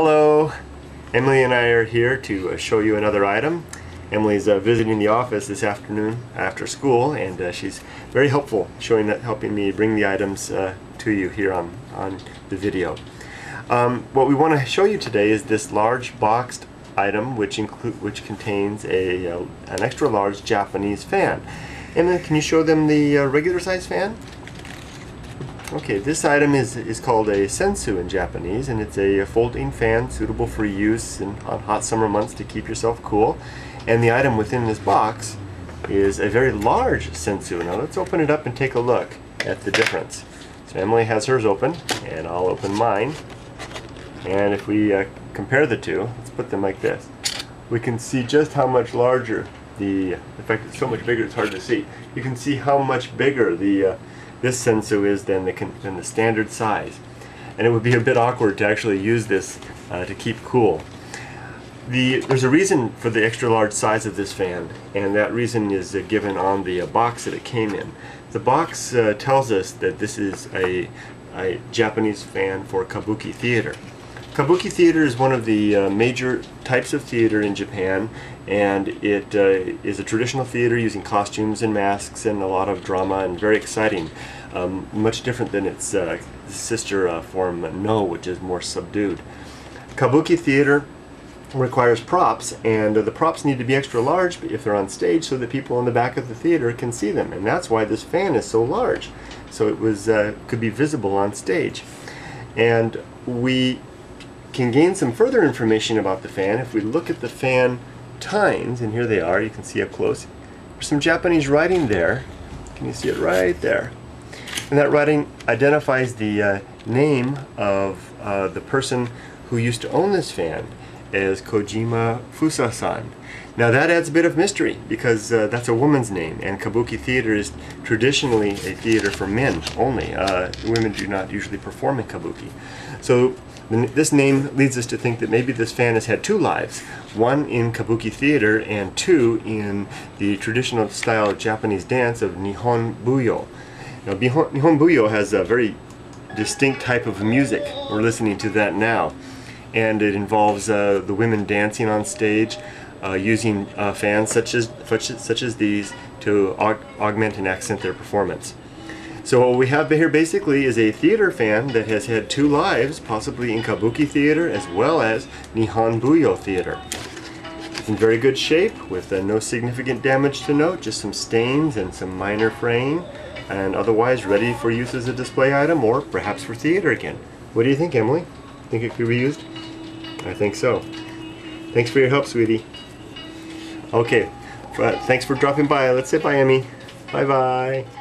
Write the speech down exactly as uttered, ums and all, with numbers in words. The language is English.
Hello, Emily and I are here to uh, show you another item. Emily's uh, visiting the office this afternoon after school, and uh, she's very helpful showing that, helping me bring the items uh, to you here on, on the video. Um, what we want to show you today is this large boxed item which include which contains a uh, an extra large Japanese fan. Emily, can you show them the uh, regular size fan? Okay, this item is, is called a sensu in Japanese, and it's a folding fan suitable for use in, on hot summer months to keep yourself cool. And the item within this box is a very large sensu. Now let's open it up and take a look at the difference. So Emily has hers open, and I'll open mine. And if we uh, compare the two, let's put them like this, we can see just how much larger the, in fact it's so much bigger it's hard to see, you can see how much bigger the uh, this sensu is than the, than the standard size. And it would be a bit awkward to actually use this uh, to keep cool. The, there's a reason for the extra large size of this fan, and that reason is uh, given on the uh, box that it came in. The box uh, tells us that this is a, a Japanese fan for kabuki theater. Kabuki theater is one of the uh, major types of theater in Japan, and it uh, is a traditional theater using costumes and masks and a lot of drama, and very exciting. Um, much different than its uh, sister uh, form, No, which is more subdued. Kabuki theater requires props, and uh, the props need to be extra large if they're on stage so that people in the back of the theater can see them, and that's why this fan is so large, so it was uh, could be visible on stage. And we can gain some further information about the fan if we look at the fan tines, and here they are, you can see up close. There's some Japanese writing there, can you see it right there? And that writing identifies the uh, name of uh, the person who used to own this fan as Kojima Fusa-san. Now that adds a bit of mystery, because uh, that's a woman's name, and kabuki theater is traditionally a theater for men only. Uh, women do not usually perform in kabuki. So this name leads us to think that maybe this fan has had two lives, one in kabuki theater and two in the traditional style of Japanese dance of Nihon Buyo. Now, Nihon Buyo has a very distinct type of music. We're listening to that now, and it involves uh, the women dancing on stage uh, using uh, fans such as, such as such as these to aug augment and accent their performance. So what we have here basically is a theater fan that has had two lives, possibly in kabuki theater as well as Nihon Buyo theater. It's in very good shape with uh, no significant damage to note, just some stains and some minor fraying, and otherwise ready for use as a display item or perhaps for theater again. What do you think, Emily? Think it could be reused? I think so. Thanks for your help, sweetie. Okay, uh, thanks for dropping by. Let's say bye, Emmy. Bye-bye.